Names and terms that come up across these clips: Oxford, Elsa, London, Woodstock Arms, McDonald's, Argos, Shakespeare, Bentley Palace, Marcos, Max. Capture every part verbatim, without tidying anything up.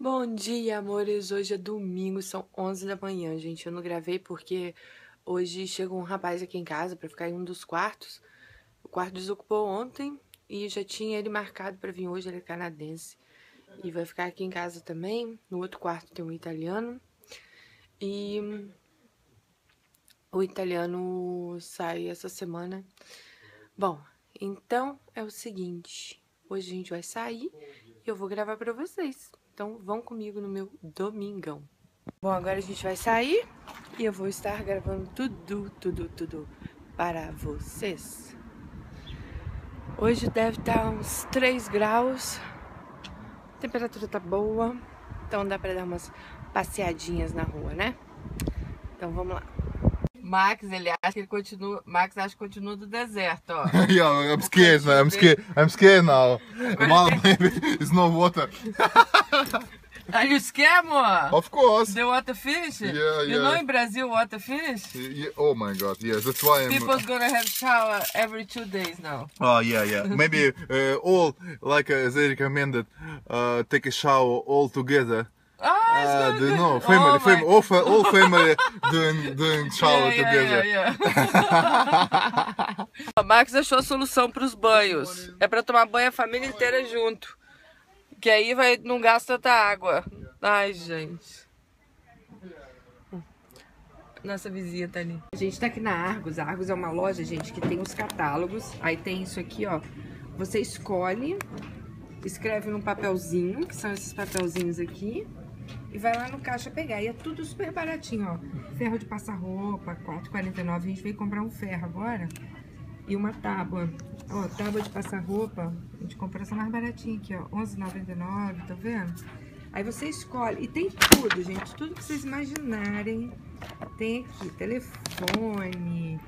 Bom dia, amores! Hoje é domingo, são onze da manhã, gente. Eu não gravei porque hoje chegou um rapaz aqui em casa pra ficar em um dos quartos. O quarto desocupou ontem e já tinha ele marcado pra vir hoje, ele é canadense. E vai ficar aqui em casa também. No outro quarto tem um italiano. E o italiano sai essa semana. Bom, então é o seguinte. Hoje a gente vai sair e eu vou gravar pra vocês. Então vão comigo no meu domingão. Bom, agora a gente vai sair e eu vou estar gravando tudo, tudo, tudo para vocês. Hoje deve estar uns três graus. A temperatura tá boa, então dá para dar umas passeadinhas na rua, né? Então vamos lá. Max, ele acha que ele continua. Max acha que continua do deserto, ó. Yo, I'm scared, man. I'm scared. I'm scared now. Mom, baby, it's no water. Are you scared, more? Of course. The water finish? Yeah, yeah. You know in Brazil water finish? Yeah, oh my God, yes, that's why I'm... People's gonna have shower every two days now. Oh, yeah, yeah. Maybe uh, all, like uh, they recommended, uh, take a shower all together. Ah, uh, no, family, oh family, all, fa all family doing, doing shower yeah, together. Yeah, yeah. O Max achou a solução para os banhos. É para tomar banho a família inteira junto. Que aí vai, não gasta tanta água. Ai, gente. Nossa vizinha tá ali. A gente tá aqui na Argos. A Argos é uma loja, gente, que tem os catálogos. Aí tem isso aqui, ó. Você escolhe, escreve num papelzinho, que são esses papelzinhos aqui. E vai lá no caixa pegar. E é tudo super baratinho, ó. Ferro de passar roupa, quatro reais e quarenta e nove centavos. A gente veio comprar um ferro agora. E uma tábua. Ó, tábua de passar roupa. A gente comprou essa mais baratinha aqui, ó. onze reais e noventa e nove centavos, tá vendo? Aí você escolhe. E tem tudo, gente. Tudo que vocês imaginarem. Tem aqui telefone.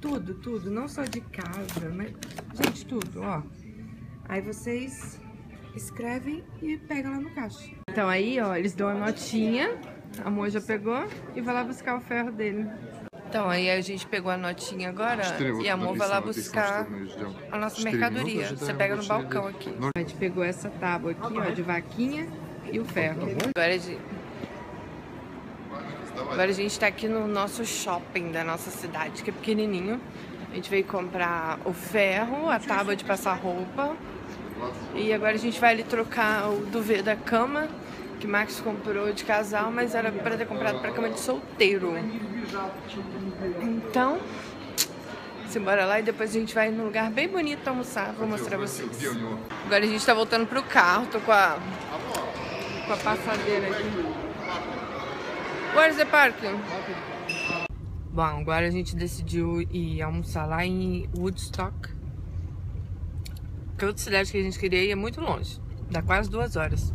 Tudo, tudo. Não só de casa, mas... Gente, tudo, ó. Aí vocês... escrevem e pega lá no caixa. Então aí, ó, eles dão a notinha. A moça pegou e vai lá buscar o ferro dele. Então aí a gente pegou a notinha agora e a moça vai lá buscar a nossa mercadoria. Você pega no balcão aqui. A gente pegou essa tábua aqui, ó, de vaquinha e o ferro. Agora a gente, agora a gente tá aqui no nosso shopping da nossa cidade, que é pequenininho. A gente veio comprar o ferro, a tábua de passar roupa. E agora a gente vai ali trocar o duvet da cama, que Max comprou de casal, mas era pra ter comprado pra cama de solteiro. Então, simbora lá e depois a gente vai num lugar bem bonito almoçar, vou mostrar pra vocês. Agora a gente tá voltando pro carro, tô com a, com a passadeira aqui. Where's the parking? Bom, agora a gente decidiu ir almoçar lá em Woodstock. Que outra cidade que a gente queria ir é muito longe. Dá quase duas horas.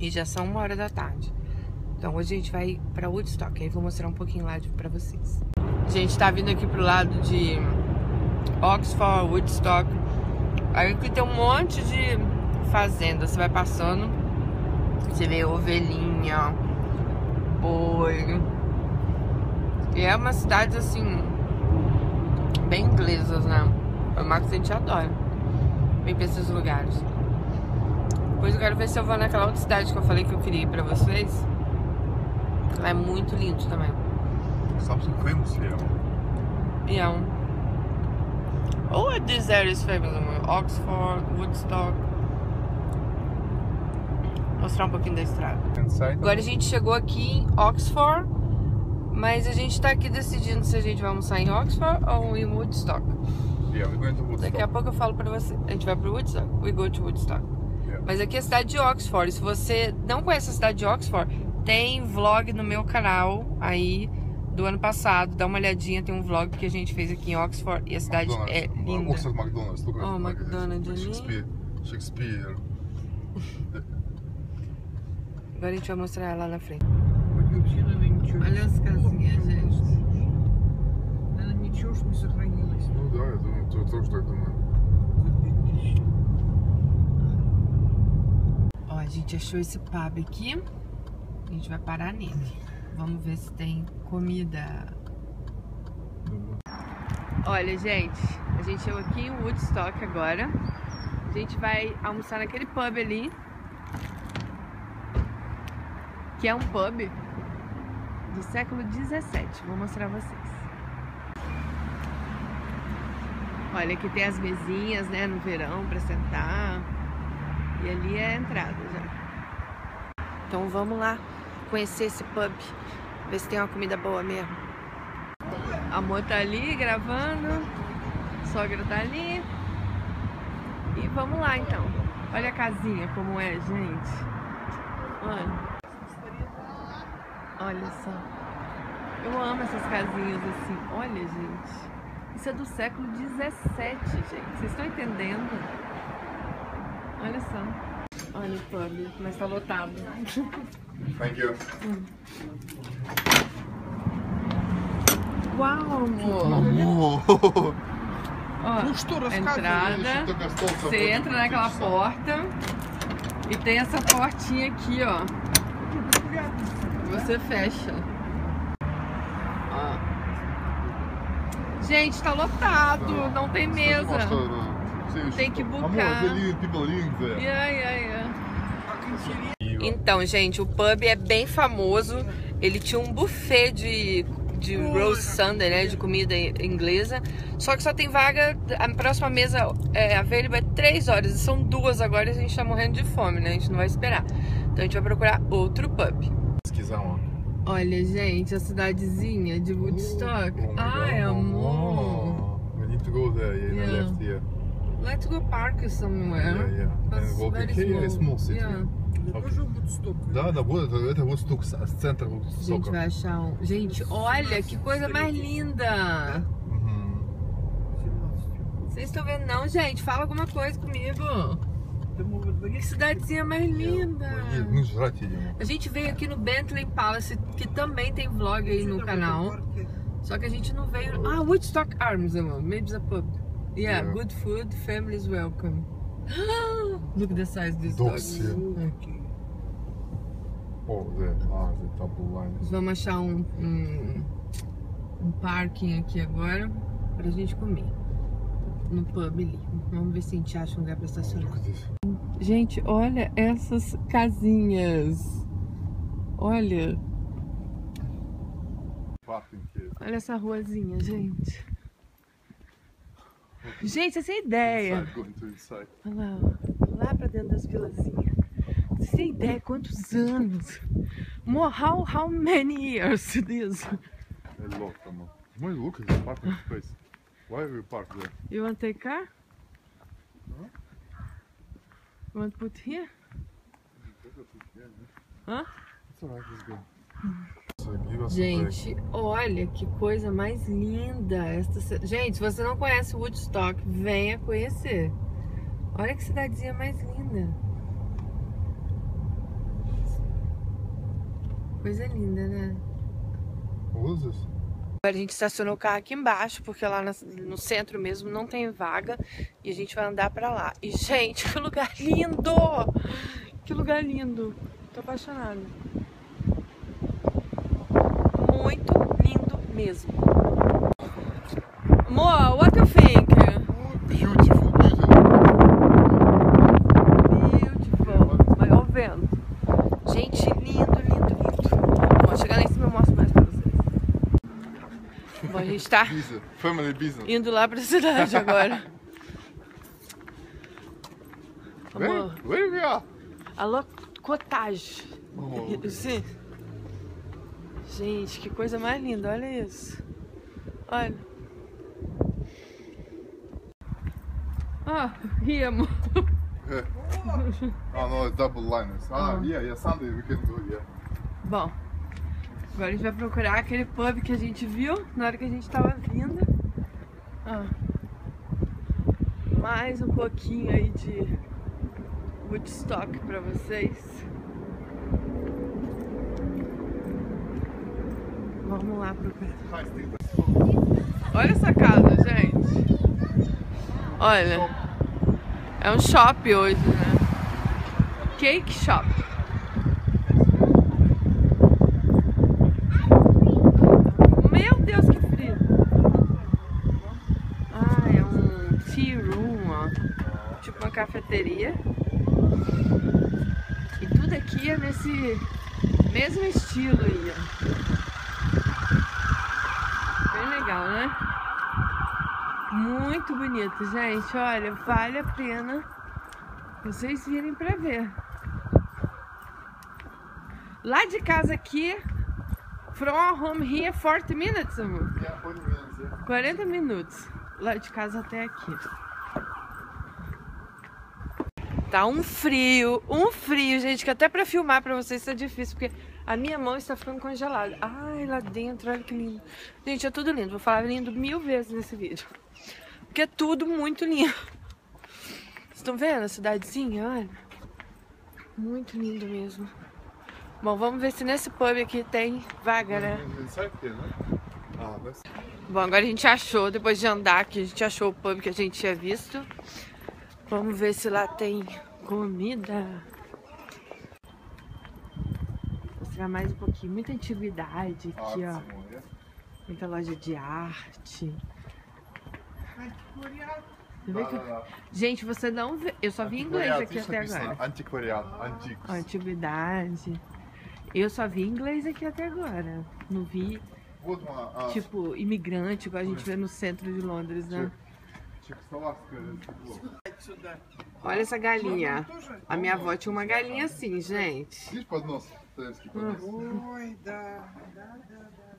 E já são uma hora da tarde. Então hoje a gente vai pra Woodstock. Aí vou mostrar um pouquinho lá de, pra vocês. A gente tá vindo aqui pro lado de Oxford, Woodstock. Aí aqui tem um monte de fazenda. Você vai passando, você vê ovelhinha, boi. E é uma cidade assim, bem inglesas, né? O Marcos a gente adora. Vem pra esses lugares. Depois eu quero ver se eu vou naquela outra cidade que eu falei que eu queria ir pra vocês. Lá é muito lindo também. Something famous here. Yeah. Oh, this area is famous. Oxford, Woodstock. Vou mostrar um pouquinho da estrada. Agora a gente chegou aqui em Oxford, mas a gente tá aqui decidindo se a gente vai almoçar em Oxford ou em Woodstock. Yeah, we're going to Woodstock. Daqui a pouco eu falo pra você. A gente vai pro Woodstock? We go to Woodstock. Yeah. Mas aqui é a cidade de Oxford. Se você não conhece a cidade de Oxford, tem vlog no meu canal aí do ano passado. Dá uma olhadinha, tem um vlog que a gente fez aqui em Oxford e a cidade McDonald's. É linda. Oxford McDonald's. Look at oh, McDonald's. Shakespeare. Shakespeare. Agora a gente vai mostrar lá na frente. Olha as casinhas, gente. Ela ничего не сохранилась. Ну да, я думаю, то тоже так думаю. Ó, a gente achou esse pub aqui. A gente vai parar nele. Vamos ver se tem comida. Olha, gente, a gente chegou aqui em Woodstock agora. A gente vai almoçar naquele pub ali. que é um pub do século dezessete. Vou mostrar pra vocês. Olha, aqui tem as mesinhas, né, no verão pra sentar. E ali é a entrada já. Então vamos lá conhecer esse pub, ver se tem uma comida boa mesmo. A amor tá ali gravando, a sogra tá ali. E vamos lá então. Olha a casinha como é, gente. Olha. Olha só. Eu amo essas casinhas assim. Olha, gente. Isso é do século dezessete, gente. Vocês estão entendendo? Olha só. Olha o pub, mas tá lotado. Thank you. Hum. Uau, amor. Amor. Ó, entrada. Você entra naquela porta e tem essa portinha aqui, ó. Você fecha. Gente, tá lotado, uh, não tem mesa. Tem que bucar. Yeah, yeah, yeah. Então, gente, o pub é bem famoso. Ele tinha um buffet de, de roast sundae, né, de comida inglesa. Só que só tem vaga, a próxima mesa é available é três horas. E são duas agora e a gente tá morrendo de fome, né? A gente não vai esperar. Então a gente vai procurar outro pub. Pesquisar um. Olha, gente, a cidadezinha de Woodstock. Oh, ai, amor. Oh, we need to go there. Yeah, yeah. Left here. Let's go park somewhere. Yeah, yeah. And walk in here, small city. Yeah. Da, da, é Woodstock, centro Woodstock. A gente vai achar um. Gente, olha que coisa mais linda. Uhum. Vocês estão vendo não, gente? Fala alguma coisa comigo. Que cidadezinha mais linda! A gente veio aqui no Bentley Palace, que também tem vlog aí no canal. Só que a gente não veio... Ah, Woodstock Arms, amor. Maybe a pub. Yeah, yeah, good food, families welcome. Look at the size this dog. Okay. Oh, the, ah, the top line. Vamos achar um, um, um parking aqui agora pra gente comer. No pub ali. Vamos ver se a gente acha um lugar pra estacionar. Gente, olha essas casinhas. Olha. Olha essa ruazinha, gente. Gente, essa é a ideia. Olha lá, lá pra dentro das vilazinhas. Vocês têm ideia quantos anos? More, how, how many years it is? É louco, amor. Muito louco esse parking space. Why we park there? You want to take car? No. You want to put here? Huh? It's alright, let's go. Gente, olha que coisa mais linda esta... Gente, se você não conhece Woodstock, venha conhecer. Olha que cidadezinha mais linda. Coisa linda, né? What is this? A gente estacionou o carro aqui embaixo, porque lá no centro mesmo não tem vaga. E a gente vai andar pra lá. E, gente, que lugar lindo! Que lugar lindo! Tô apaixonada. Muito lindo mesmo. Amor, what do you think? Beautiful, beautiful. Beautiful. Mas ó, vendo. Gente, lindo, lindo, lindo. Vou chegar lá em cima e mostro mais pra vocês. Bom, a gente tá indo lá pra cidade agora. Amor, a locotagem. Oh, sim. Gente, que coisa mais linda, olha isso. Olha. Ah, ri, amor. Ah, não, é double liners. Ah, yeah, yeah, Sunday we can do, yeah. Bom. Agora a gente vai procurar aquele pub que a gente viu na hora que a gente tava vindo. Ah, mais um pouquinho aí de Woodstock pra vocês. Vamos lá procurar. Olha essa casa, gente. Olha. É um shop hoje, né? Cake shop. cafeteria e tudo aqui é nesse mesmo estilo aí, ó. Bem legal, né? Muito bonito, gente. Olha, vale a pena vocês virem pra ver. Lá de casa aqui, from home here, forty minutes, amor. quarenta minutos. Lá de casa até aqui. Tá um frio, um frio, gente, que até pra filmar pra vocês tá difícil, porque a minha mão está ficando congelada. Ai, lá dentro, olha que lindo. Gente, é tudo lindo, vou falar lindo mil vezes nesse vídeo, porque é tudo muito lindo. Vocês estão vendo a cidadezinha, olha? Muito lindo mesmo. Bom, vamos ver se nesse pub aqui tem vaga, né? Bom, agora a gente achou, depois de andar aqui, a gente achou o pub que a gente tinha visto. Vamos ver se lá tem comida. Vou mostrar mais um pouquinho. Muita antiguidade aqui, ó. Muita loja de arte. Gente, você não vê. Eu só vi inglês aqui até agora. Antiquariado, antigos. Antiguidade. Eu só vi inglês aqui até agora. Não vi, tipo, imigrante, igual a gente vê no centro de Londres, né? Olha essa galinha. A minha avó tinha uma galinha assim, gente.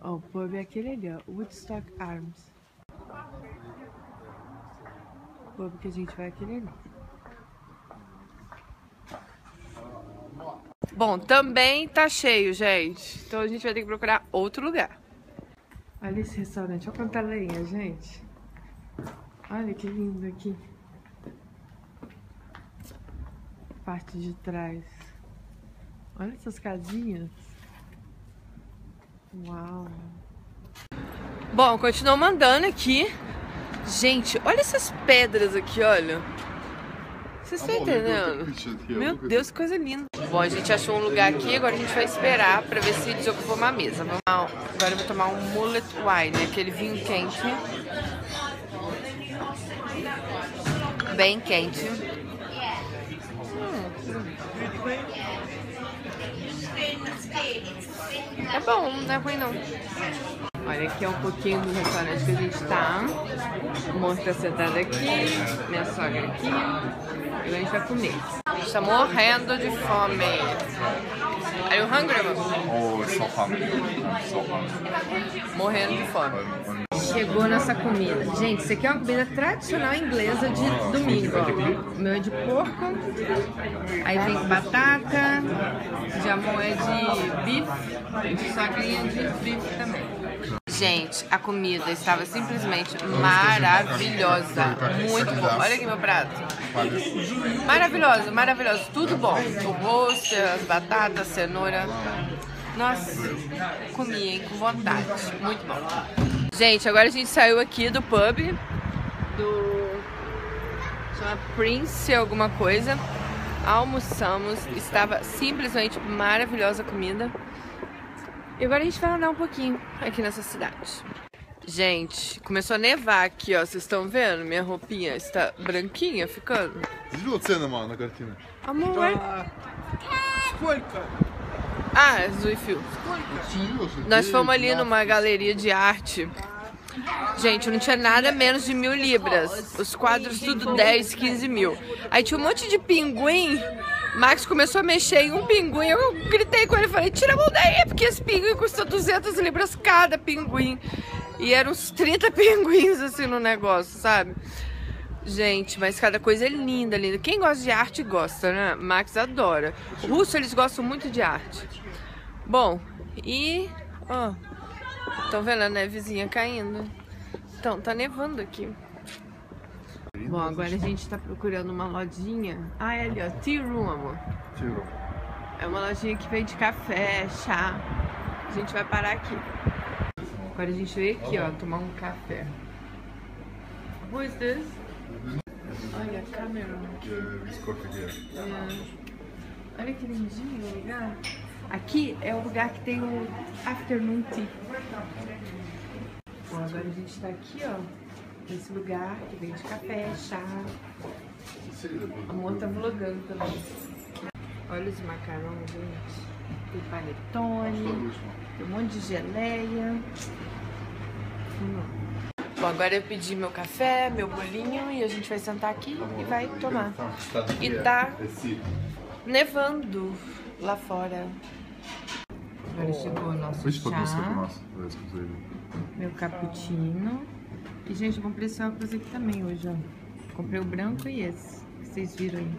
Ó, o pub é aquele ali, ó. Woodstock Arms. O pub que a gente vai é aquele ali. Bom, também tá cheio, gente. Então a gente vai ter que procurar outro lugar. Olha esse restaurante. Olha quanta lenha, gente. Olha que lindo aqui. Parte de trás. Olha essas casinhas. Uau. Bom, continuamos andando aqui. Gente, olha essas pedras aqui, olha. Vocês estão entendendo? Meu Deus, que coisa linda. Bom, a gente achou um lugar aqui, agora a gente vai esperar pra ver se desocupou uma mesa. Vamos lá. Agora eu vou tomar um mullet wine, aquele vinho quente. Bem quente. Hum. É bom, não é ruim não. Olha, aqui é um pouquinho do restaurante que a gente tá. O monstro tá sentado aqui, minha sogra aqui. E a gente vai comer. A gente tá morrendo de fome. Are you hungry? Oh, so hungry. So hungry. Morrendo de fome. Chegou nossa comida. Gente, isso aqui é uma comida tradicional inglesa de domingo. O meu é de porco, aí vem batata, jamon é de bife, sogrinha de bife também. Gente, a comida estava simplesmente maravilhosa. Muito bom. Olha aqui meu prato. Maravilhosa, maravilhosa. Tudo bom. O rosto, as batatas, a cenoura. Nossa, comi, hein? Com vontade. Muito bom. Gente, agora a gente saiu aqui do pub, do... chama Prince alguma coisa. Almoçamos, estava simplesmente maravilhosa a comida. E agora a gente vai andar um pouquinho aqui nessa cidade. Gente, começou a nevar aqui, ó, vocês estão vendo? Minha roupinha está branquinha ficando. Amor, ué? Ah, azul e fio. Nós fomos ali numa galeria de arte. Gente, não tinha nada menos de mil libras. Os quadros tudo dez, quinze mil. Aí tinha um monte de pinguim. Max começou a mexer em um pinguim. Eu gritei com ele e falei, tira a mão daí, porque esse pinguim custa duzentas libras cada pinguim. E eram uns trinta pinguins assim no negócio, sabe? Gente, mas cada coisa é linda, linda. Quem gosta de arte gosta, né? Max adora. O russo, eles gostam muito de arte. Bom, e... ó, estão vendo a nevezinha caindo? Então, tá nevando aqui. Bom, agora a gente tá procurando uma lojinha. Ah, é ali, ó. Tea Room, amor. Tea Room. É uma lojinha que vende café, chá. A gente vai parar aqui. Agora a gente veio aqui, ó, tomar um café. Who is this? Olha a câmera. É. Olha que lindinho o lugar. Aqui é o lugar que tem o afternoon tea. Bom, agora a gente tá aqui, ó, nesse lugar que vende café, chá. A amor tá vlogando também. Olha os macarrões, gente. tem panetone, tem um monte de geleia. Bom, agora eu pedi meu café, meu bolinho e a gente vai sentar aqui e vai tomar. E tá nevando lá fora. Agora chegou o nosso chá, meu cappuccino. E, gente, eu comprei esse óculos aqui também hoje, ó. Comprei o branco e esse, que vocês viram aí.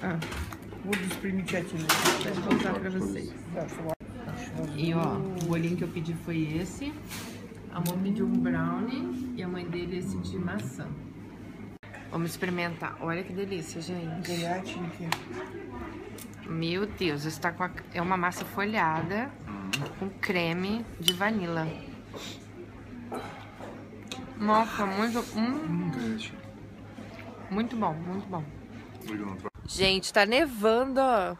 Ah, vou desprimir aqui, pra voltar pra vocês. E, ó, o bolinho que eu pedi foi esse. A mãe pediu um brownie e a mãe dele esse de maçã. Vamos experimentar. Olha que delícia, gente. Meu Deus, isso tá com a... é uma massa folhada com creme de vanila. Nossa, muito... Hum. Muito bom, muito bom. Gente, tá nevando, ó.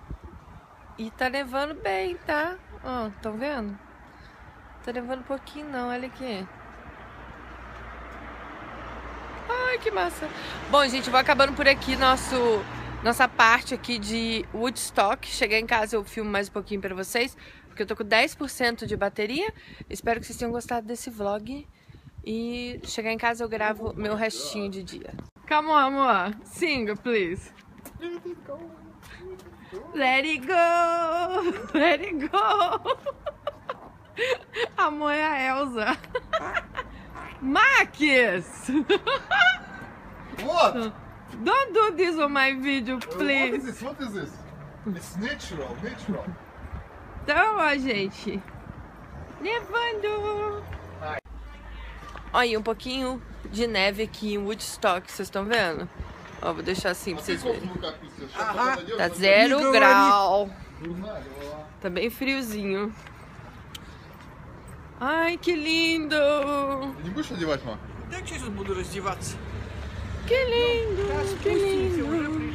E tá nevando bem, tá? Ó, tão vendo? Tá nevando um pouquinho não, olha aqui. Ai, que massa. Bom, gente, vou acabando por aqui nosso... Nossa parte aqui de Woodstock. Cheguei em casa, eu filmo mais um pouquinho pra vocês, porque eu tô com dez por cento de bateria. Espero que vocês tenham gostado desse vlog. E chegar em casa eu gravo meu restinho de dia. Come on, amor. Sing, please. Let it go. Let it go. Let it go. Amor é a Elsa. Max! What? Don't do this on my video, please. What is this? What is this? It's natural, natural. Então, ó, gente. Nevando. Olha, um pouquinho de neve aqui em Woodstock, vocês estão vendo? Ó, vou deixar assim pra vocês verem. Ah, tá zero grau. Tá bem friozinho. Ai, que lindo. Que lindo, que lindo.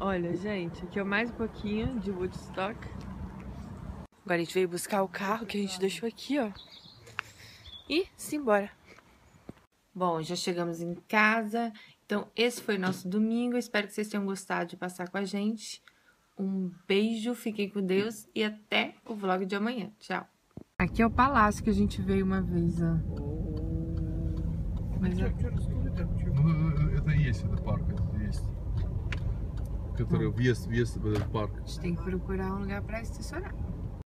Olha, gente, aqui é mais um pouquinho de Woodstock. Agora a gente veio buscar o carro que a gente deixou aqui, ó. E simbora. Bom, já chegamos em casa. Então, esse foi nosso domingo. Espero que vocês tenham gostado de passar com a gente. Um beijo, fiquem com Deus e até o vlog de amanhã. Tchau. Aqui é o palácio que a gente veio uma vez, ó. Mas я вчера сколько-то учу. Ну, это есть, это парк, это есть. Который въезд, въезд в этот парк. Tem que procurar um lugar para estacionar.